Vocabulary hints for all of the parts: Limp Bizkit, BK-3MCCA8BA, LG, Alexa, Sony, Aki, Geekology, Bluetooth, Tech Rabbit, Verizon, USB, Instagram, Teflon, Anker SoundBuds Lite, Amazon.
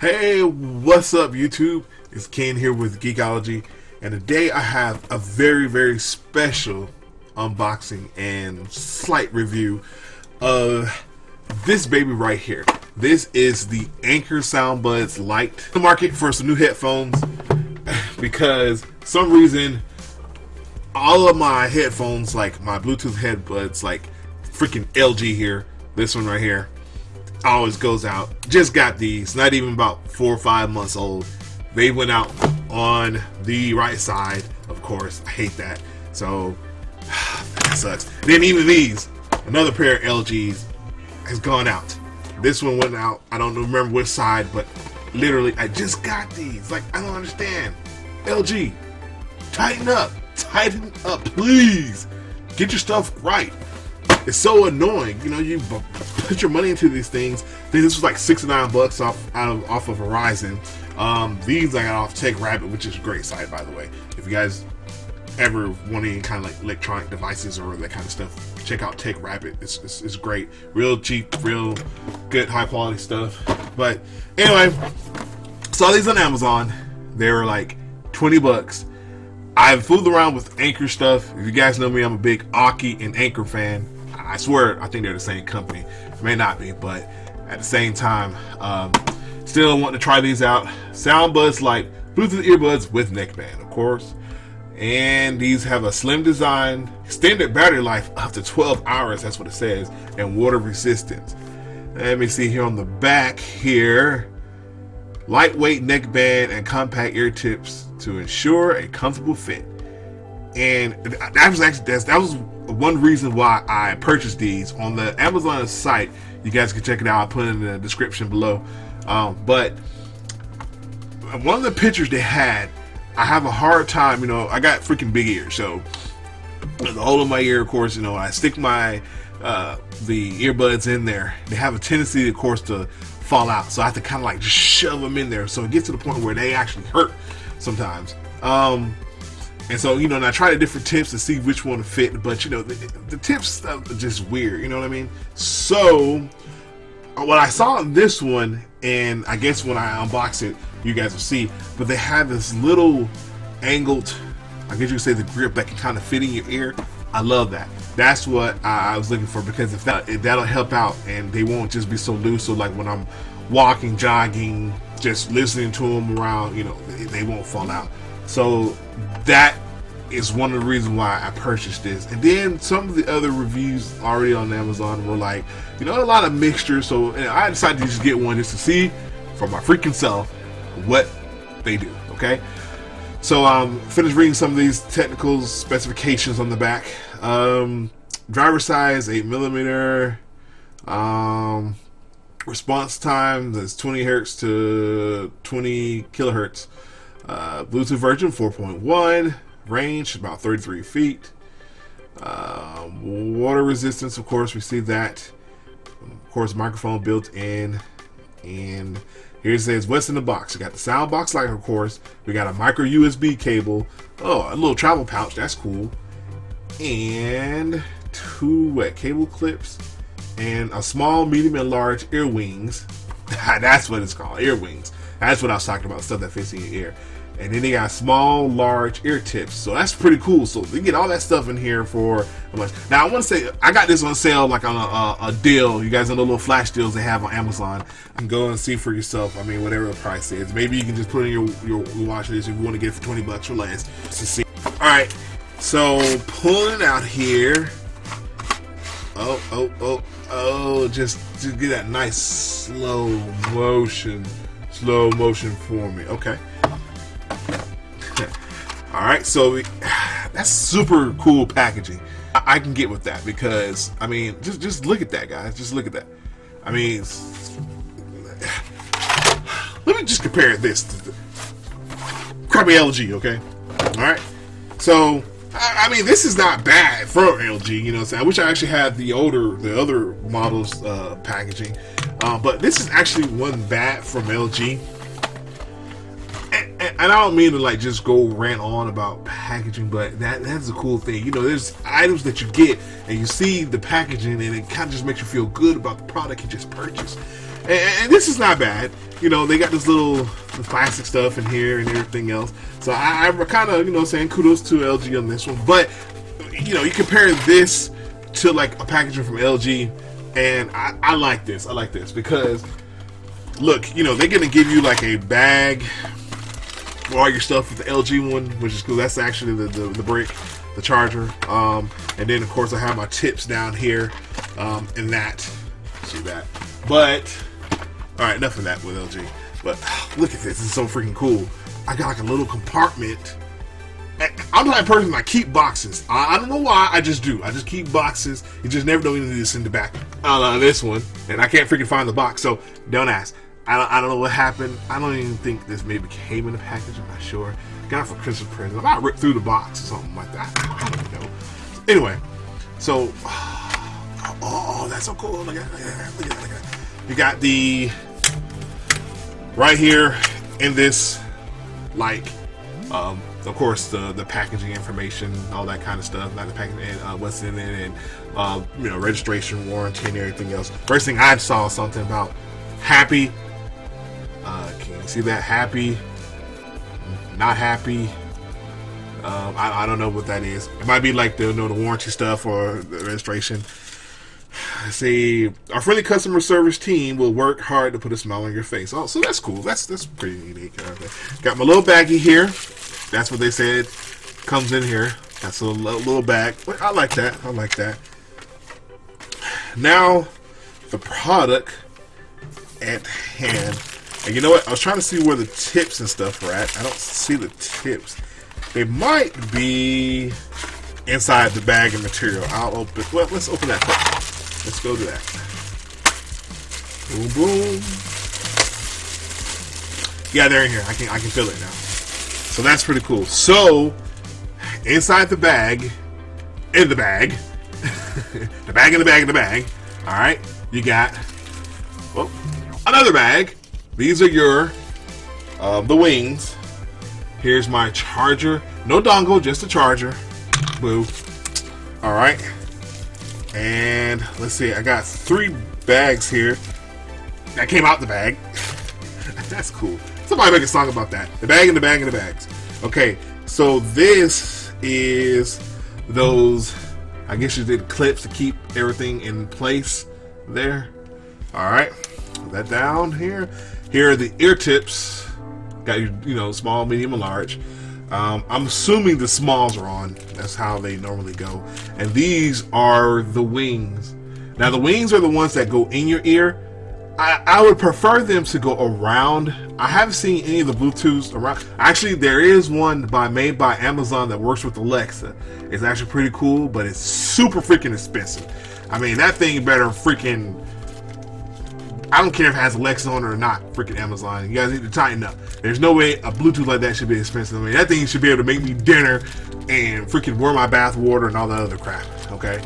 Hey, what's up YouTube? It's Ken here with Geekology, and today I have a very special unboxing and slight review of this baby right here. This is the Anker SoundBuds Lite. The market for some new headphones because some reason all of my headphones, like my Bluetooth headbuds, like freaking LG here, this one right here, always goes out. Just got these, not even about 4 or 5 months old. They went out on the right side, of course. I hate that. So that sucks. Then even these, another pair of LGs has gone out. This one went out. I don't remember which side, but literally I just got these. Like, I don't understand. LG, tighten up, please. Get your stuff right. It's so annoying, you know. You put your money into these things. I think this was like $69 off of Verizon. These I got off Tech Rabbit, which is a great site, by the way. If you guys ever want any kind of like electronic devices or that kind of stuff, check out Tech Rabbit. It's great, real cheap, real good, high quality stuff. But anyway, saw these on Amazon. They were like $20. I've fooled around with Anker stuff. If you guys know me, I'm a big Aki and Anker fan. I swear, I think they're the same company. It may not be, but at the same time, still want to try these out. SoundBuds Lite, Bluetooth earbuds with neckband, of course. And these have a slim design, extended battery life up to 12 hours, that's what it says, and water resistance. Let me see here on the back here. Lightweight neckband and compact ear tips to ensure a comfortable fit. And that was actually, that was one reason why I purchased these on the Amazon site. You guys can check it out. I'll put it in the description below. But one of the pictures they had, I have a hard time, you know, I got freaking big ears, so the hole in my ear, of course, you know, I stick my the earbuds in there, they have a tendency, of course, to fall out, so I have to kind of like just shove them in there, so it gets to the point where they actually hurt sometimes. And so, you know, and I tried the different tips to see which one to fit, but, you know, the tips stuff are just weird, you know what I mean? So, what I saw in this one, and I guess when I unbox it, you guys will see, but they have this little angled, I guess you could say the grip that can kind of fit in your ear. I love that. That's what I was looking for, because if that'll help out, and they won't just be so loose, so like when I'm walking, jogging, just listening to them around, you know, they won't fall out. So that is one of the reasons why I purchased this. And then some of the other reviews already on Amazon were like, you know, a lot of mixture. So I decided to just get one just to see for my freaking self what they do. Okay. So finished reading some of these technical specifications on the back. Driver size 8mm. Response time is 20 hertz to 20 kilohertz. Bluetooth version 4.1, range about 33 feet. Water resistance, of course, we see that. Of course, microphone built in. And here it says what's in the box. We got the sound box light, of course. We got a micro USB cable. Oh, a little travel pouch, that's cool. And two wet cable clips. And a small, medium, and large ear wings. That's what it's called, ear wings. That's what I was talking about, stuff that fits in your ear. And then they got small, large ear tips. So that's pretty cool. So you get all that stuff in here for how much? Now I want to say I got this on sale, like on a deal. You guys know the little flash deals they have on Amazon. You can go and see for yourself. I mean, whatever the price is. Maybe you can just put in your watch list if you want to get it for $20 or less to see. All right. So pulling it out here. Oh! Just get that nice slow motion for me. Okay. All right, so that's super cool packaging. I can get with that, because I mean, just look at that, guys. Just look at that. I mean, let me just compare this to the crappy LG, okay? All right. So I mean, this is not bad for LG. You know, so I wish I actually had the other models packaging, but this is actually one bad from LG. And I don't mean to like just go rant on about packaging, but that's a cool thing. You know, there's items that you get and you see the packaging and it kind of just makes you feel good about the product you just purchased. And this is not bad. You know, they got this little plastic stuff in here and everything else. So I'm kind of, you know, saying kudos to LG on this one. But, you know, you compare this to like a packaging from LG, and I like this. I like this because, look, you know, they're going to give you like a bag for all your stuff with the LG one, which is cool. That's actually the brick, the charger. And then, of course, I have my tips down here and that. See that? But, all right, enough of that with LG. But look at this. It's so freaking cool. I got like a little compartment. I'm the type of person that keep boxes. I don't know why. I just do. I just keep boxes. You just never know anything that's in the back. I love this one, and I can't freaking find the box, so don't ask. I don't know what happened. I don't even think this maybe came in a package. I'm not sure. Got it for Christmas present. I might rip through the box or something like that. I don't know. Anyway, so oh, that's so cool. Look at that. Look at that. Look at that. You got the right here in this like. Of course, the packaging information, all that kind of stuff, not the packaging, and what's in it, and you know, registration, warranty, and everything else. First thing I saw something about happy. Can you see that? Happy, not happy. I don't know what that is. It might be like the, you know, the warranty stuff or the registration. Let's see, our friendly customer service team will work hard to put a smile on your face. Oh, so that's cool. That's pretty unique. Got my little baggie here. That's what they said comes in here. That's a little bag. I like that. I like that. Now, the product at hand. And you know what? I was trying to see where the tips and stuff were at. I don't see the tips. They might be inside the bag and material. I'll open. Well, let's open that first. Let's go to that. Boom, boom. Yeah, they're in here. I can feel it now. So that's pretty cool. So, inside the bag, in the bag, the bag in the bag in the bag, all right, you got, well, another bag. These are your, the wings. Here's my charger. No dongle, just a charger. Boo. All right. And let's see, I got 3 bags here. That came out the bag. That's cool. Somebody make a song about that. The bag and the bag and the bags. Okay, so this is those, I guess you did clips to keep everything in place there. All right, put that down here. Here are the ear tips. Got your, you know, small, medium, and large. I'm assuming the smalls are on. That's how they normally go. And these are the wings. Now the wings are the ones that go in your ear. I would prefer them to go around. I haven't seen any of the Bluetooths around. Actually, there is one made by Amazon that works with Alexa. It's actually pretty cool, but it's super freaking expensive. I mean, that thing better freaking... I don't care if it has Alexa on it or not, freaking Amazon. You guys need to tighten up. There's no way a Bluetooth like that should be expensive. I mean, that thing should be able to make me dinner and freaking warm my bath water and all that other crap, okay?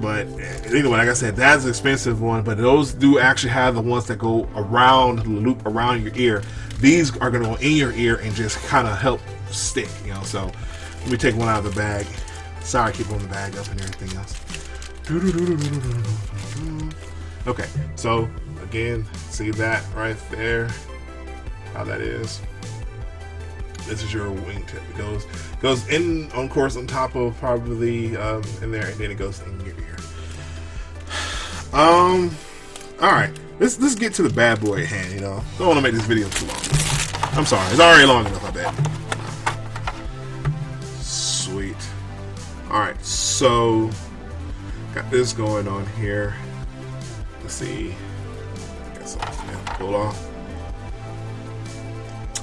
But anyway, like I said, that's an expensive one, but those do actually have the ones that go around, loop around your ear. These are going to go in your ear and just kind of help stick, you know. So let me take one out of the bag. Sorry, I keep on the bag up and everything else. Okay, so again, see that right there, how that is. This is your wingtip. It goes in, on course, on top of probably in there, and then it goes in your ear. All right, let's get to the bad boy at hand. You know, don't want to make this video too long. I'm sorry, it's already long enough. I bet. Sweet. All right, so got this going on here. Let's see. Got something to pull off.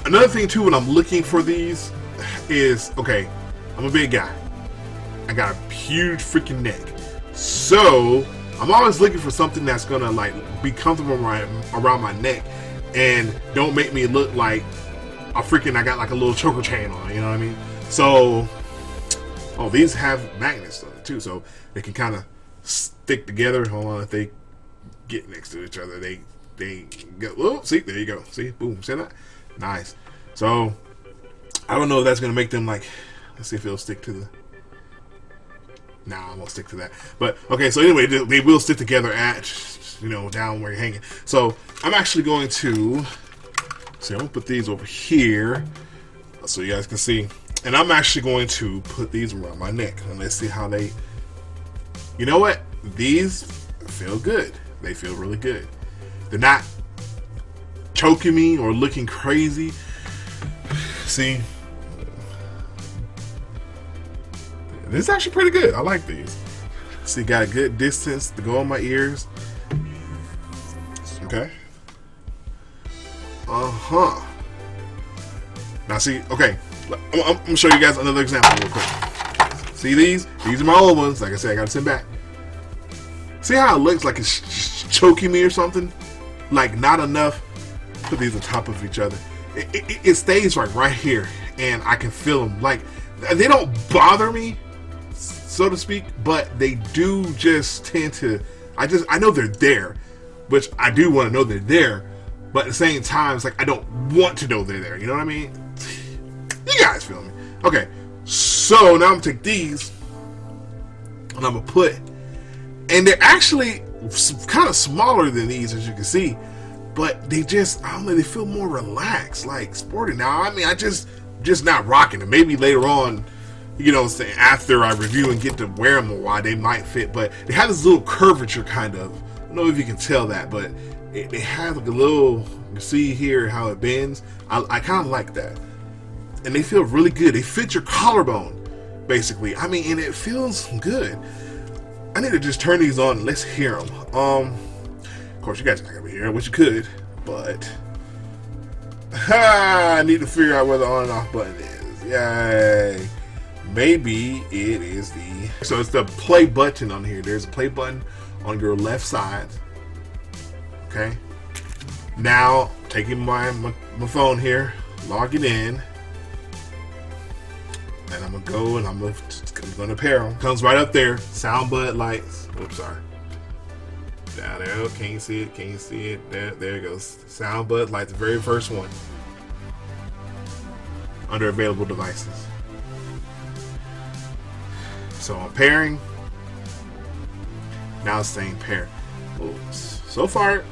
Another thing too, when I'm looking for these, is okay. I'm a big guy. I got a huge freaking neck, so I'm always looking for something that's gonna like be comfortable around my neck and don't make me look like a freaking I got like a little choker chain on. You know what I mean? So, oh, these have magnets on it too, so they can kind of stick together. Hold on, if they get next to each other, they go. Oh, see, there you go. See, boom, see that. Nice. So I don't know if that's gonna make them like, let's see if it'll stick to the, nah, I won't stick to that. But okay, so anyway, they will stick together at, you know, down where you're hanging. So I'm actually going to, see, I'm gonna put these over here so you guys can see. And I'm actually going to put these around my neck, and let's see how they, you know what? These feel good. They feel really good. They're not choking me or looking crazy. See? This is actually pretty good. I like these. See, got a good distance to go on my ears. Okay. Uh-huh. Now see, okay. I'm going to show you guys another example real quick. See these? These are my old ones. Like I said, I got to send back. See how it looks like it's choking me or something? Like not enough. Put these on top of each other. It stays right here, and I can feel them. Like, they don't bother me, so to speak, but they do just tend to, I know they're there, which I do want to know they're there, but at the same time, it's like I don't want to know they're there. You know what I mean? You guys feel me? Okay, so now I'm gonna take these and I'm gonna put, and they're actually kind of smaller than these, as you can see, but they just, I don't know, they feel more relaxed, like sporty. Now, I mean, I just not rocking them. Maybe later on, you know, after I review and get to wear them a while, they might fit, but they have this little curvature kind of. I don't know if you can tell that, but it has like a little, you see here how it bends. I kind of like that. And they feel really good. They fit your collarbone, basically. I mean, and it feels good. I need to just turn these on and let's hear them. Of course, you guys are not going to be hearing what you could, but I need to figure out where the on and off button is. Yay. Maybe it is the... So it's the play button on here. There's a play button on your left side. Okay. Now, taking my phone here, logging in. And I'm gonna go and I'm gonna pair them. Comes right up there. SoundBuds Lights. Oops, sorry. Down there. Can you see it? Can you see it? There it goes. SoundBuds Lite, the very first one. Under available devices. So I'm pairing. Now it's saying pair. Oops. So far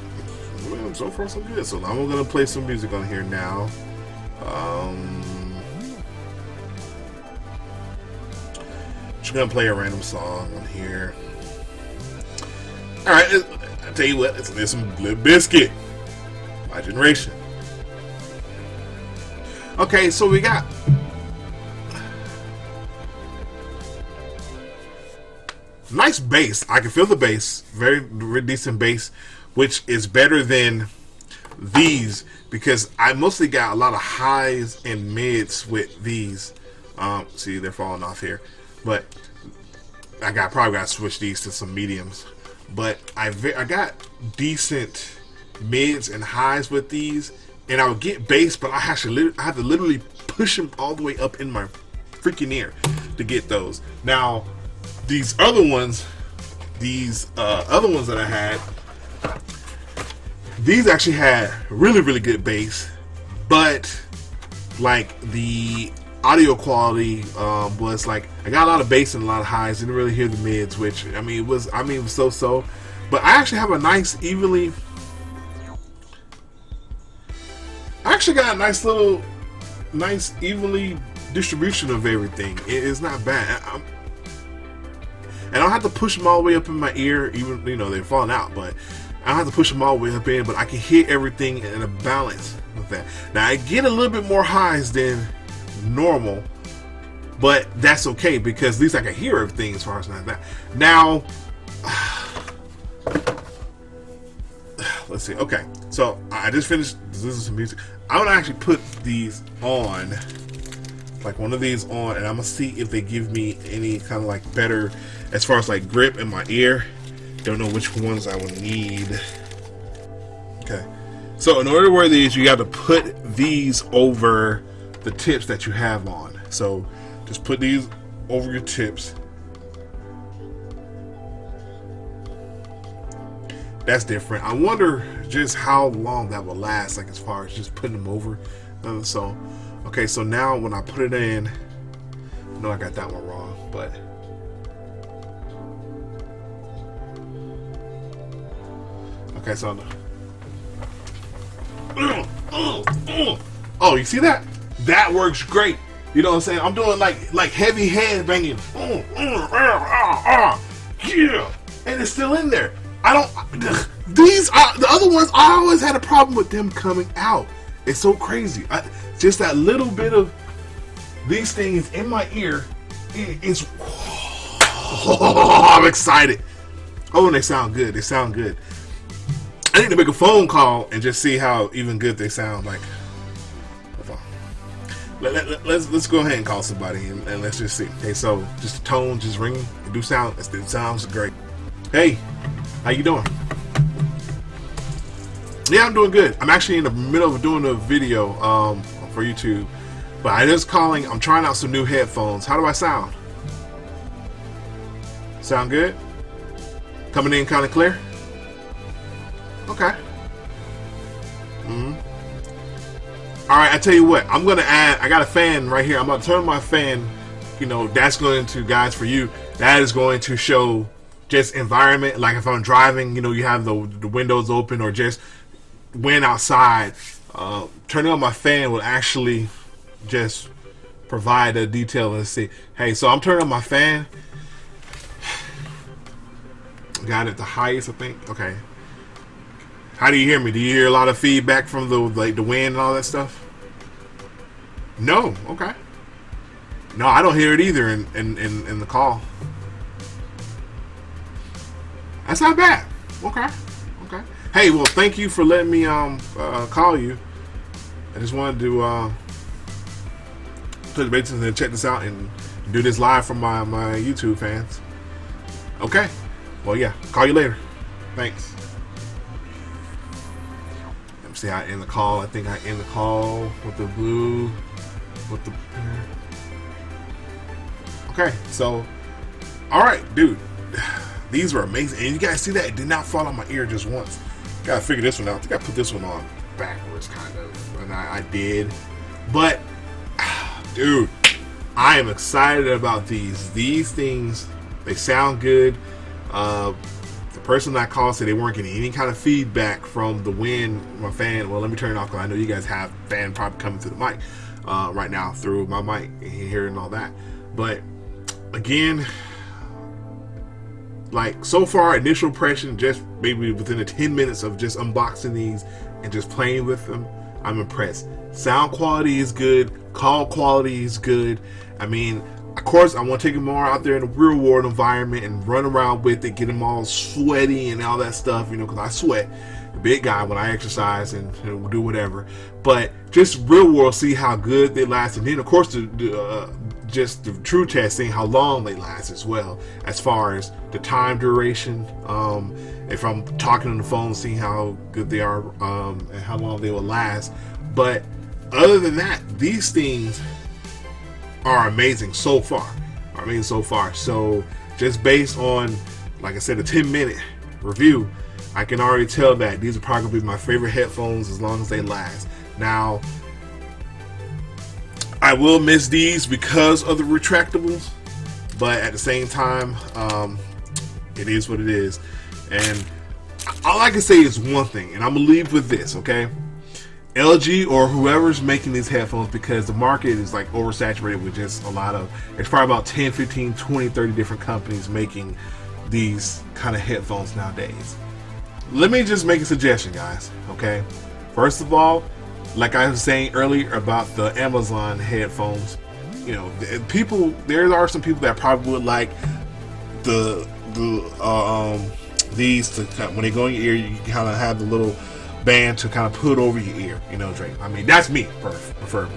so good. So I'm gonna play some music on here now. Just gonna play a random song on here. All right, I tell you what, let's listen to Limp Bizkit, My Generation. Okay, so we got. Nice bass. I can feel the bass. Very decent bass, which is better than these because I mostly got a lot of highs and mids with these. See, they're falling off here. But I probably got to switch these to some mediums. But I got decent mids and highs with these, and I would get bass, but I have to literally push them all the way up in my freaking ear to get those. Now these other ones, that I had, these actually had really good bass, but like the audio quality was like, I got a lot of bass and a lot of highs, didn't really hear the mids, which I mean it was so, but I actually have a nice evenly, I actually got a nice little evenly distribution of everything. It is not bad. And I don't have to push them all the way up in my ear, even, you know, they're falling out, but I don't have to push them all the way up in, but I can hear everything in a balance with that. Now I get a little bit more highs than normal, but that's okay because at least I can hear everything as far as that. Now let's see. Okay, so I just finished listening to some music. I'm gonna actually put these on, like one of these on, and I'm gonna see if they give me any kind of like better as far as like grip in my ear. Don't know which ones I would need. Okay, so in order to wear these, you got to put these over the tips that you have on. So just put these over your tips. That's different. I wonder just how long that will last, like as far as just putting them over. So, okay, so now when I put it in, no, I got that one wrong, but okay, so oh, you see that? That works great. You know what I'm saying? I'm doing like heavy hand banging. Yeah, and it's still in there. I don't. These are the other ones. I always had a problem with them coming out. It's so crazy. Just that little bit of these things in my ear. It's. Oh, I'm excited. Oh, and they sound good. They sound good. I need to make a phone call and just see how even good they sound. Like, let's go ahead and call somebody and let's just see. Okay, so just the tone, just ringing. It do sound. It sounds great. Hey, how you doing? Yeah, I'm doing good. I'm actually in the middle of doing a video for YouTube, but I just calling. I'm trying out some new headphones. How do I sound? Sound good? Coming in kind of clear? Okay. All right, I tell you what, I'm gonna add, I got a fan right here. I'm gonna turn my fan, you know, that's going to, guys, for you, that is going to show just environment. Like if I'm driving, you know, you have the windows open, or just when outside, turning on my fan will actually just provide a detail and see. Hey, so I'm turning on my fan. Got it the highest, I think, okay. How do you hear me? Do you hear a lot of feedback from the like the wind and all that stuff? No, okay. No, I don't hear it either in the call. That's not bad. Okay, okay. Hey, well, thank you for letting me call you. I just wanted to touch base and check this out and do this live for my YouTube fans. Okay. Well, yeah. Call you later. Thanks. See, I end the call. I think I end the call with the blue, with the. Okay, so, all right, dude, these were amazing, and you guys see that it did not fall on my ear just once. Gotta figure this one out. I think I put this one on backwards, kind of, and I did. But, dude, I am excited about these. These things, they sound good. Person that called said they weren't getting any kind of feedback from the wind, my fan. Well, let me turn it off because I know you guys have fan probably coming through the mic right now through my mic and hearing all that. But again, like so far, initial impression, just maybe within the 10 minutes of just unboxing these and just playing with them, I'm impressed. Sound quality is good. Call quality is good. I mean, of course, I want to take them all out there in the real world environment and run around with it, get them all sweaty and all that stuff, you know, because I sweat, the big guy, when I exercise and you know, do whatever. But just real world, see how good they last. And then, of course, just the true test, seeing how long they last as well, as far as the time duration. If I'm talking on the phone, seeing how good they are and how long they will last. But other than that, these things are amazing so far. So just based on, like I said, a 10-minute review, I can already tell that these are probably gonna be my favorite headphones as long as they last. Now, I will miss these because of the retractables, but at the same time, it is what it is. And all I can say is one thing, and I'm gonna leave with this, okay? LG or whoever's making these headphones, because the market is like oversaturated with just a lot of, it's probably about 10, 15, 20, 30 different companies making these kind of headphones nowadays. Let me just make a suggestion, guys, okay? First of all, like I was saying earlier about the Amazon headphones, you know, people, there are some people that probably would like these to, when they go in your ear, you kind of have the little band to kind of put over your ear, you know, Drake. I mean, that's me, preferably.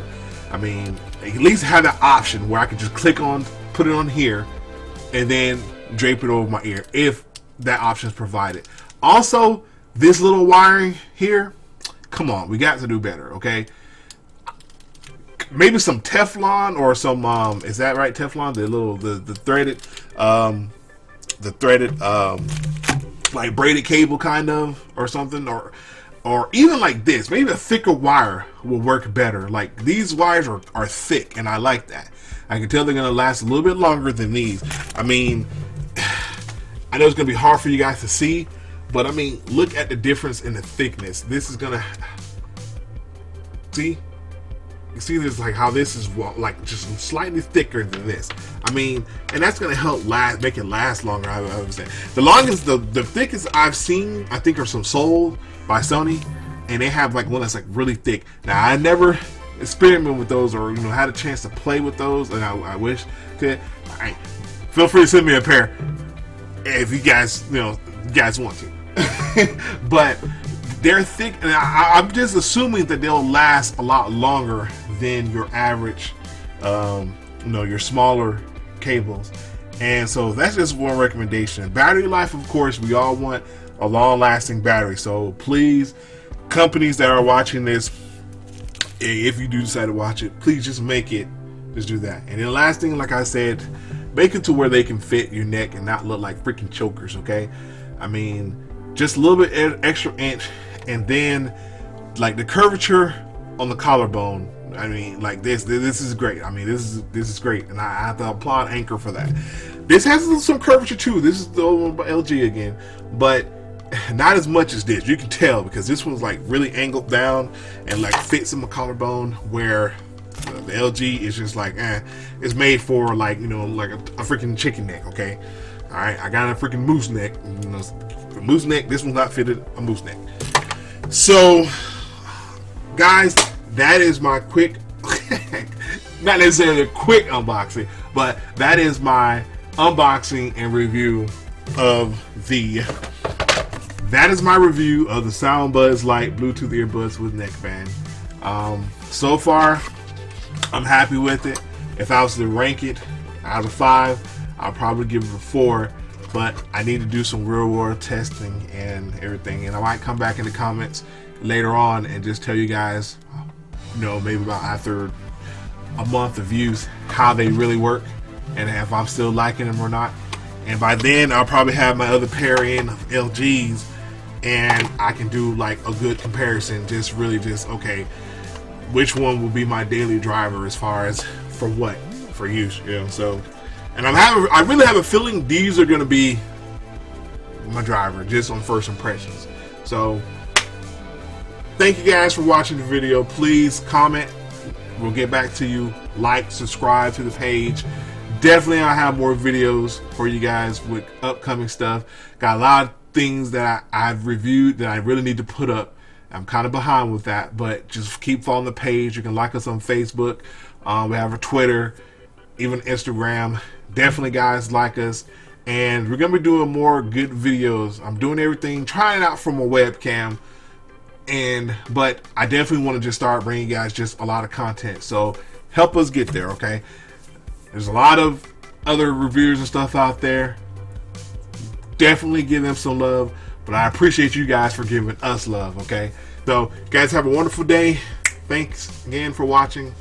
I mean, at least have the option where I could just click on, put it on here, and then drape it over my ear, if that option is provided. Also, this little wiring here, come on, we got to do better, okay? Maybe some Teflon or some, is that right, Teflon? The little, the threaded, like braided cable kind of, or something, or or even like this, maybe a thicker wire will work better. Like these wires are thick, and I like that. I can tell they're gonna last a little bit longer than these. I mean, I know it's gonna be hard for you guys to see, but I mean, look at the difference in the thickness. This is gonna, see? You see this, like how this is like just slightly thicker than this. I mean, and that's gonna help last, make it last longer. I would say the longest, the thickest I've seen, I think, are some Soul by Sony, and they have like one that's like really thick. Now I never experimented with those, or you know, had a chance to play with those, and I wish could. All right, feel free to send me a pair if you guys, you know, you guys want to, but. They're thick, and I'm just assuming that they'll last a lot longer than your average, you know, your smaller cables. And so that's just one recommendation. Battery life, of course, we all want a long-lasting battery. So please, companies that are watching this, if you do decide to watch it, please just make it, just do that. And then last thing, like I said, make it to where they can fit your neck and not look like freaking chokers, okay? I mean, just a little bit extra inch, and then like the curvature on the collarbone, I mean, like this is great. I mean, this is great, and I have to applaud Anker for that. This has some curvature too. This is the old one by LG again, but not as much as this. You can tell because this one's like really angled down and like fits in my collarbone, where the LG is just like, eh, it's made for like, you know, like a freaking chicken neck, okay? All right, I got a freaking moose neck, you know, a moose neck. This one's not fitted a moose neck. So guys, that is my quick not necessarily a quick unboxing, but that is my unboxing and review of the SoundBuds Lite Bluetooth earbuds with neckband. So far I'm happy with it. If I was to rank it out of 5, I'll probably give it a 4, but I need to do some real world testing and everything, and I might come back in the comments later on and just tell you guys, you know, maybe about after a month of use, how they really work and if I'm still liking them or not. And by then I'll probably have my other pair in of LGs, and I can do like a good comparison, just really just, okay, which one will be my daily driver as far as for what, for use, you know. So, and I really have a feeling these are gonna be my driver, just on first impressions. So, thank you guys for watching the video. Please comment, we'll get back to you. Like, subscribe to the page. Definitely I'll have more videos for you guys with upcoming stuff. Got a lot of things that I've reviewed that I really need to put up. I'm kind of behind with that, but just keep following the page. You can like us on Facebook. We have a Twitter, even Instagram. Definitely guys, like us, and we're gonna be doing more good videos. I'm doing everything, trying out from a webcam, and but I definitely want to just start bringing you guys just a lot of content, so help us get there, okay? There's a lot of other reviewers and stuff out there. Definitely give them some love, but I appreciate you guys for giving us love, okay? So guys, have a wonderful day. Thanks again for watching.